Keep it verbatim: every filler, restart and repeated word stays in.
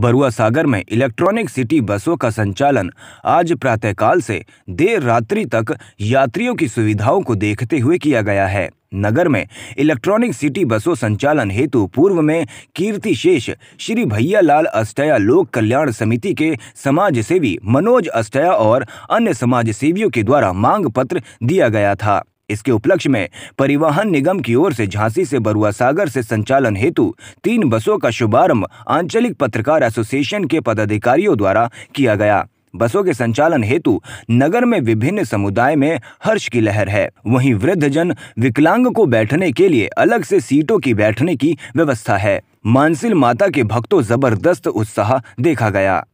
बरुआ सागर में electronic city बसों का संचालन आज प्रातःकाल से देर रात्रि तक यात्रियों की सुविधाओं को देखते हुए किया गया है। नगर में इलेक्ट्रॉनिक सिटी बसों संचालन हेतु पूर्व में कीर्तिशेष श्री भैया लाल अस्थया लोक कल्याण समिति के समाजसेवी मनोज अस्थया और अन्य समाजसेवियों के द्वारा मांग पत्र दिया गया था। इसके उपलक्ष्य में परिवहन निगम की ओर से झांसी से बरुआ सागर से संचालन हेतु तीन बसों का शुभारंभ आंचलिक पत्रकार एसोसिएशन के पदाधिकारियों द्वारा किया गया। बसों के संचालन हेतु नगर में विभिन्न समुदाय में हर्ष की लहर है। वहीं वृद्धजन विकलांग को बैठने के लिए अलग से सीटों की बैठने की व्यवस्था है। मानसिंह माता के भक्तों जबरदस्त उत्साह देखा गया।